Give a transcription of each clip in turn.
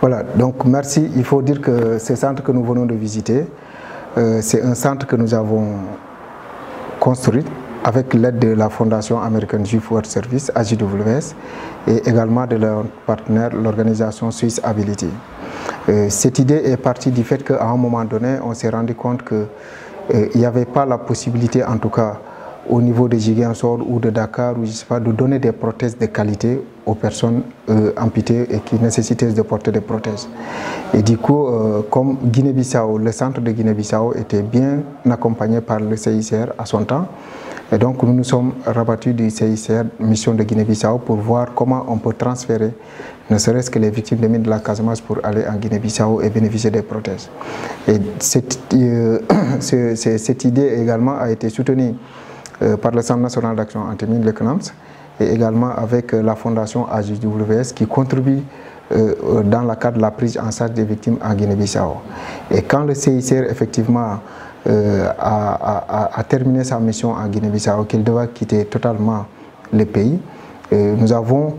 Voilà, donc merci. Il faut dire que ces centres que nous venons de visiter, c'est un centre que nous avons construit avec l'aide de la Fondation American Jewish World Service, AJWS, et également de leur partenaire, l'organisation Swiss Ability. Cette idée est partie du fait qu'à un moment donné, on s'est rendu compte qu'il n'y avait pas la possibilité, en tout cas au niveau de Ziguinchor ou de Dakar, ou je sais pas, de donner des prothèses de qualité aux personnes amputées et qui nécessitaient de porter des prothèses. Et du coup, comme Guinée-Bissau, le centre de Guinée-Bissau était bien accompagné par le CICR à son temps, et donc nous nous sommes rabattus du CICR, mission de Guinée-Bissau, pour voir comment on peut transférer ne serait-ce que les victimes des mines de la Casamance pour aller en Guinée-Bissau et bénéficier des prothèses. Et cette idée également a été soutenue par le Centre National d'Action Anti-mine, le CNAMS, et également avec la Fondation AJWS qui contribue dans le cadre de la prise en charge des victimes en Guinée-Bissau. Et quand le CICR effectivement a terminé sa mission en Guinée-Bissau, qu'il devait quitter totalement le pays, nous avons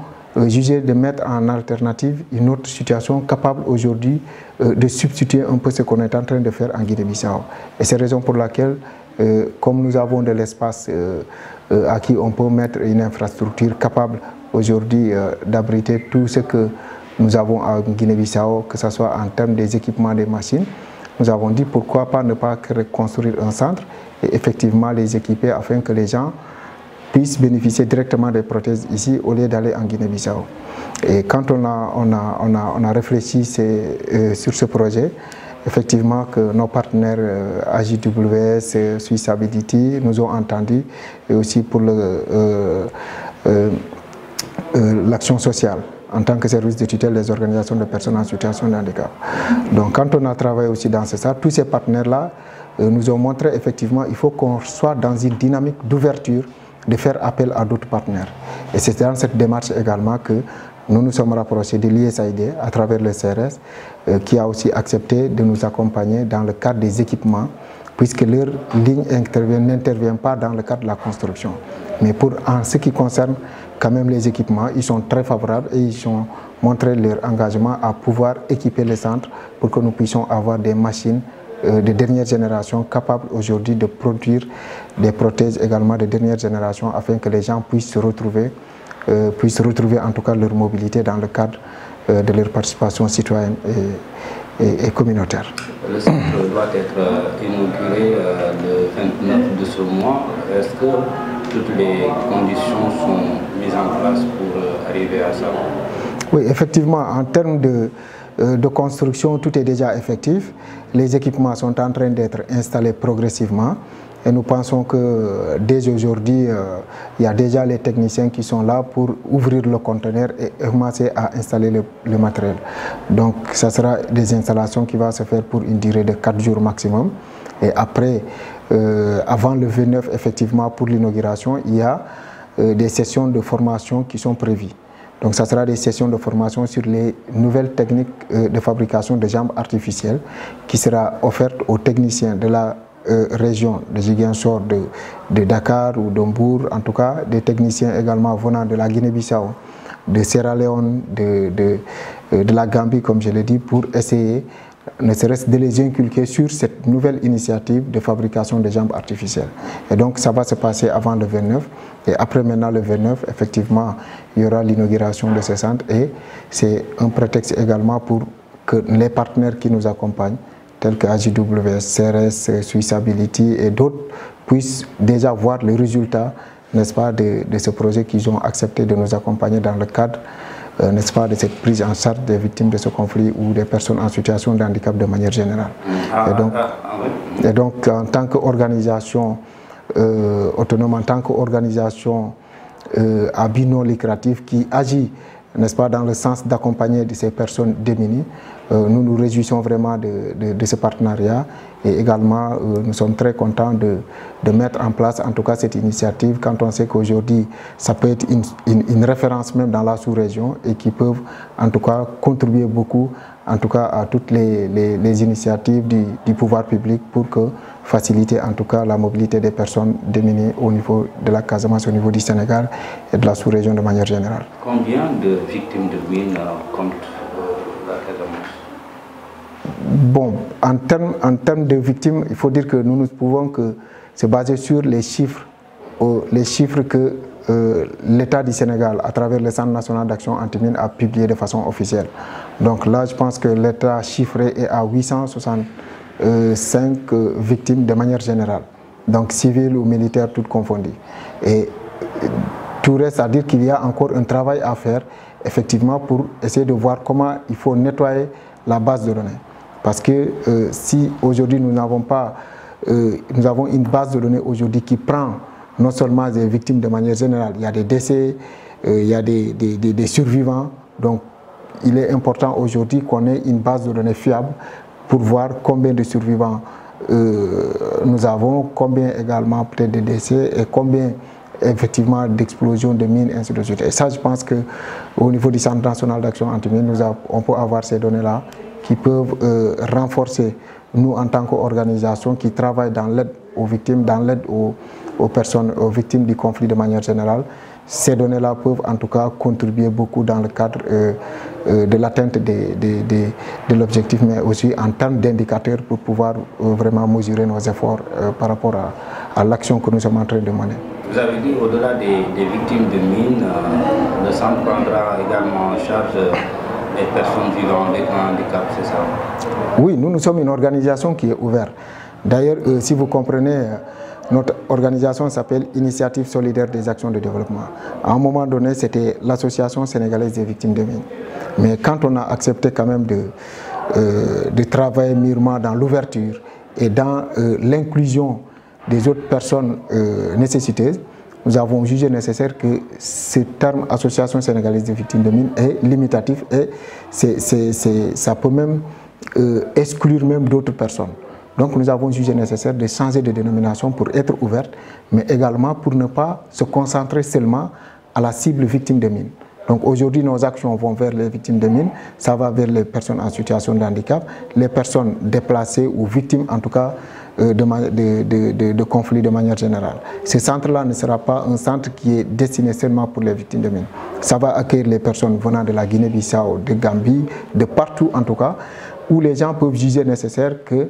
jugé de mettre en alternative une autre situation capable aujourd'hui de substituer un peu ce qu'on est en train de faire en Guinée-Bissau. Et c'est la raison pour laquelle, comme nous avons de l'espace à qui on peut mettre une infrastructure capable aujourd'hui d'abriter tout ce que nous avons en Guinée-Bissau, que ce soit en termes des équipements, des machines, nous avons dit pourquoi pas ne pas reconstruire un centre et effectivement les équiper afin que les gens puissent bénéficier directement des prothèses ici au lieu d'aller en Guinée-Bissau. Et quand on a réfléchi sur ce projet, effectivement que nos partenaires AJWS, Swiss Ability nous ont entendus, et aussi pour l'action sociale en tant que service de tutelle des organisations de personnes en situation de handicap. Donc quand on a travaillé aussi dans ce sens, tous ces partenaires-là nous ont montré effectivement qu'il faut qu'on soit dans une dynamique d'ouverture, de faire appel à d'autres partenaires. Et c'est dans cette démarche également que nous nous sommes rapprochés de l'USAID à travers le CRS qui a aussi accepté de nous accompagner dans le cadre des équipements puisque leur ligne n'intervient pas dans le cadre de la construction. Mais en ce qui concerne quand même les équipements, ils sont très favorables et ils ont montré leur engagement à pouvoir équiper les centres pour que nous puissions avoir des machines de dernière génération capables aujourd'hui de produire des prothèses également de dernière génération afin que les gens puissent se retrouver en tout cas leur mobilité dans le cadre de leur participation citoyenne et communautaire. Le centre doit être inauguré le 29 de ce mois. Est-ce que toutes les conditions sont mises en place pour arriver à ça? Oui, effectivement, en termes de construction, tout est déjà effectif. Les équipements sont en train d'être installés progressivement. Et nous pensons que dès aujourd'hui, il y a déjà les techniciens qui sont là pour ouvrir le conteneur et commencer à installer le matériel. Donc, ça sera des installations qui vont se faire pour une durée de 4 jours maximum. Et après, avant le 29, effectivement, pour l'inauguration, il y a des sessions de formation qui sont prévues. Donc ça sera des sessions de formation sur les nouvelles techniques de fabrication de jambes artificielles qui sera offerte aux techniciens de la région de Ziguinchor, de Dakar ou d'Ombourg, en tout cas des techniciens également venant de la Guinée-Bissau, de Sierra Leone, de la Gambie comme je l'ai dit, pour essayer ne serait-ce de les inculquer sur cette nouvelle initiative de fabrication de jambes artificielles. Et donc ça va se passer avant le 29 et après maintenant le 29, effectivement, il y aura l'inauguration de ce centre et c'est un prétexte également pour que les partenaires qui nous accompagnent, tels que AJWS, CRS, Swiss Ability et d'autres, puissent déjà voir le résultat, n'est-ce pas, de ce projet qu'ils ont accepté de nous accompagner dans le cadre n'est-ce pas, de cette prise en charge des victimes de ce conflit ou des personnes en situation de handicap de manière générale. Et donc en tant qu'organisation autonome, en tant qu'organisation à but non lucratif qui agit, n'est-ce pas, dans le sens d'accompagner ces personnes démunies, nous nous réjouissons vraiment de ce partenariat et également nous sommes très contents de mettre en place en tout cas cette initiative quand on sait qu'aujourd'hui ça peut être une référence même dans la sous-région et qui peuvent en tout cas contribuer beaucoup en tout cas à toutes les initiatives du pouvoir public pour que faciliter en tout cas la mobilité des personnes démunies au niveau de la Casamance, au niveau du Sénégal et de la sous-région de manière générale. Combien de victimes de mines compte la Casamance? Casamance? Bon, en termes de victimes, il faut dire que nous ne pouvons que se baser sur les chiffres que l'État du Sénégal, à travers le Centre National d'Action Anti-mine, a publié de façon officielle. Donc là, je pense que l'État chiffré est à 865 victimes de manière générale, donc civiles ou militaires, toutes confondues. Et tout reste à dire qu'il y a encore un travail à faire, effectivement, pour essayer de voir comment il faut nettoyer la base de données. Parce que si aujourd'hui nous avons une base de données aujourd'hui qui prend non seulement des victimes de manière générale, il y a des décès, il y a des survivants. Donc il est important aujourd'hui qu'on ait une base de données fiable pour voir combien de survivants nous avons, combien également peut-être de décès et combien effectivement d'explosions de mines, ainsi de suite. Et ça, je pense qu'au niveau du Centre national d'action anti-mine, on peut avoir ces données-là qui peuvent renforcer nous en tant qu'organisation qui travaille dans l'aide aux victimes, dans l'aide aux personnes, aux victimes du conflit de manière générale. Ces données-là peuvent en tout cas contribuer beaucoup dans le cadre de l'atteinte de l'objectif, mais aussi en termes d'indicateurs pour pouvoir vraiment mesurer nos efforts par rapport à l'action que nous sommes en train de mener. Vous avez dit au-delà des victimes de mines, le centre prendra également en charge les personnes vivant avec un handicap, c'est ça? Oui, nous sommes une organisation qui est ouverte. D'ailleurs, si vous comprenez, notre organisation s'appelle Initiative solidaire des actions de développement. À un moment donné, c'était l'Association sénégalaise des victimes de mines. Mais quand on a accepté quand même de travailler mûrement dans l'ouverture et dans l'inclusion des autres personnes nécessiteuses, nous avons jugé nécessaire que ce terme Association sénégalaise des victimes de mines est limitatif et ça peut même exclure même d'autres personnes. Donc nous avons jugé nécessaire de changer de dénomination pour être ouverte, mais également pour ne pas se concentrer seulement à la cible victime de mines. Donc aujourd'hui, nos actions vont vers les victimes de mines, ça va vers les personnes en situation de handicap, les personnes déplacées ou victimes en tout cas de conflits de manière générale. Ce centre-là ne sera pas un centre qui est destiné seulement pour les victimes de mines. Ça va accueillir les personnes venant de la Guinée-Bissau, de Gambie, de partout en tout cas, où les gens peuvent juger nécessaire que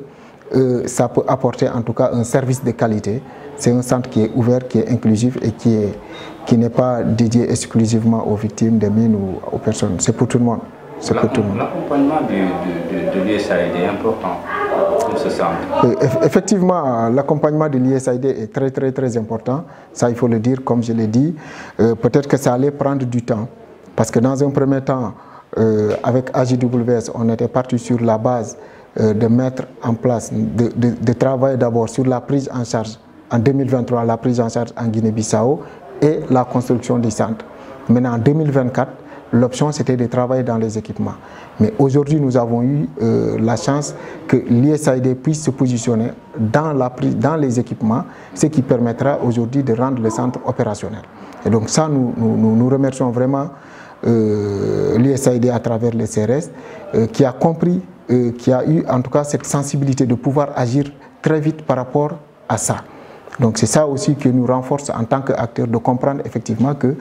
ça peut apporter en tout cas un service de qualité. C'est un centre qui est ouvert, qui est inclusif et qui n'est pas dédié exclusivement aux victimes des mines ou aux personnes. C'est pour tout le monde. L'accompagnement de l'USAID est important pour ce centre. Effectivement, l'accompagnement de l'USAID est très important. Ça, il faut le dire, comme je l'ai dit. Peut-être que ça allait prendre du temps. Parce que dans un premier temps, avec AJWS, on était parti sur la base de mettre en place, de travailler d'abord sur la prise en charge en 2023, la prise en charge en Guinée-Bissau et la construction du centre. Maintenant, en 2024, l'option c'était de travailler dans les équipements. Mais aujourd'hui, nous avons eu la chance que l'USAID puisse se positionner dans les équipements, ce qui permettra aujourd'hui de rendre le centre opérationnel. Et donc ça, nous remercions vraiment l'USAID à travers les CRS qui a compris, qui a eu en tout cas cette sensibilité de pouvoir agir très vite par rapport à ça. Donc c'est ça aussi qui nous renforce en tant qu'acteurs, de comprendre effectivement que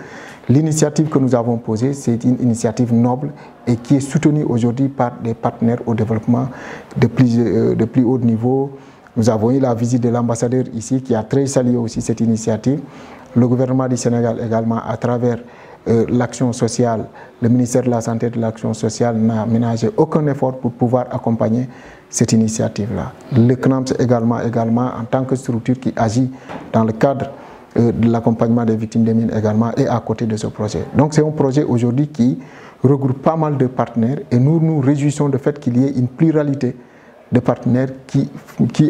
l'initiative que nous avons posée, c'est une initiative noble et qui est soutenue aujourd'hui par des partenaires au développement de plus haut niveau. Nous avons eu la visite de l'ambassadeur ici qui a très salué aussi cette initiative. Le gouvernement du Sénégal également, à travers l'action sociale, le ministère de la Santé et de l'Action sociale n'a ménagé aucun effort pour pouvoir accompagner cette initiative-là. Le CNAMS également, en tant que structure qui agit dans le cadre de l'accompagnement des victimes des mines également, est à côté de ce projet. Donc c'est un projet aujourd'hui qui regroupe pas mal de partenaires et nous nous réjouissons du fait qu'il y ait une pluralité de partenaires qui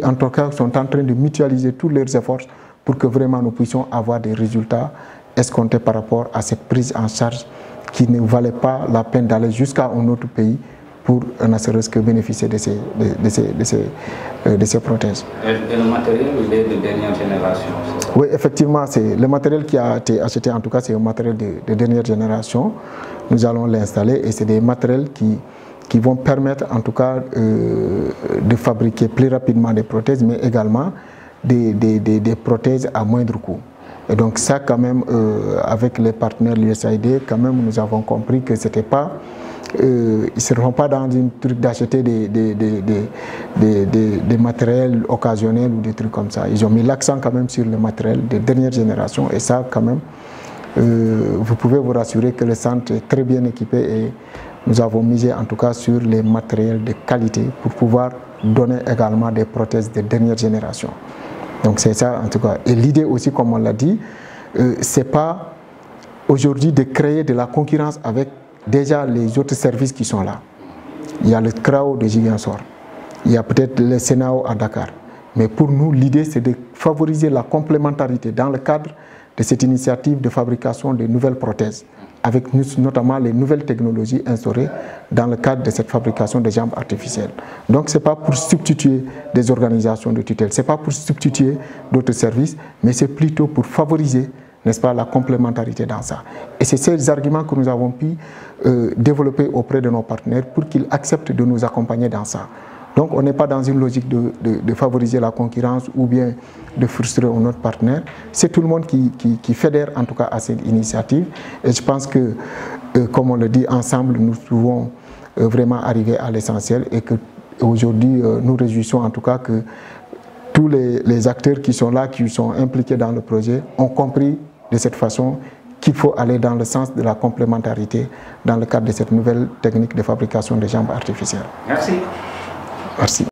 en tout cas sont en train de mutualiser tous leurs efforts pour que vraiment nous puissions avoir des résultats escompté par rapport à cette prise en charge qui ne valait pas la peine d'aller jusqu'à un autre pays pour ne serait-ce que bénéficier de ces prothèses. Et le matériel, il est de dernière génération, c'est ça? Oui, effectivement, le matériel qui a été acheté, en tout cas, c'est un matériel de dernière génération. Nous allons l'installer et c'est des matériels qui vont permettre, en tout cas, de fabriquer plus rapidement des prothèses, mais également des prothèses à moindre coût. Et donc ça quand même, avec les partenaires de l'USAID, quand même nous avons compris que ce n'était pas ils ne seront pas dans un truc d'acheter des matériels occasionnels ou des trucs comme ça. Ils ont mis l'accent quand même sur le matériel de dernière génération et ça quand même, vous pouvez vous rassurer que le centre est très bien équipé et nous avons misé en tout cas sur les matériels de qualité pour pouvoir donner également des prothèses de dernière génération. Donc c'est ça en tout cas. Et l'idée aussi, comme on l'a dit, c'est pas aujourd'hui de créer de la concurrence avec déjà les autres services qui sont là. Il y a le CRAO de Ziguinchor, il y a peut-être le SENAO à Dakar. Mais pour nous, l'idée c'est de favoriser la complémentarité dans le cadre de cette initiative de fabrication de nouvelles prothèses, avec notamment les nouvelles technologies instaurées dans le cadre de cette fabrication de jambes artificielles. Donc ce n'est pas pour substituer des organisations de tutelle, ce n'est pas pour substituer d'autres services, mais c'est plutôt pour favoriser, n'est-ce pas, la complémentarité dans ça. Et c'est ces arguments que nous avons pu développer auprès de nos partenaires pour qu'ils acceptent de nous accompagner dans ça. Donc on n'est pas dans une logique de favoriser la concurrence ou bien de frustrer notre partenaire. C'est tout le monde qui fédère en tout cas à cette initiative. Et je pense que, comme on le dit, ensemble, nous pouvons vraiment arriver à l'essentiel et qu'aujourd'hui, nous réjouissons en tout cas que tous les acteurs qui sont là, qui sont impliqués dans le projet, ont compris de cette façon qu'il faut aller dans le sens de la complémentarité dans le cadre de cette nouvelle technique de fabrication des jambes artificielles. Merci. Merci.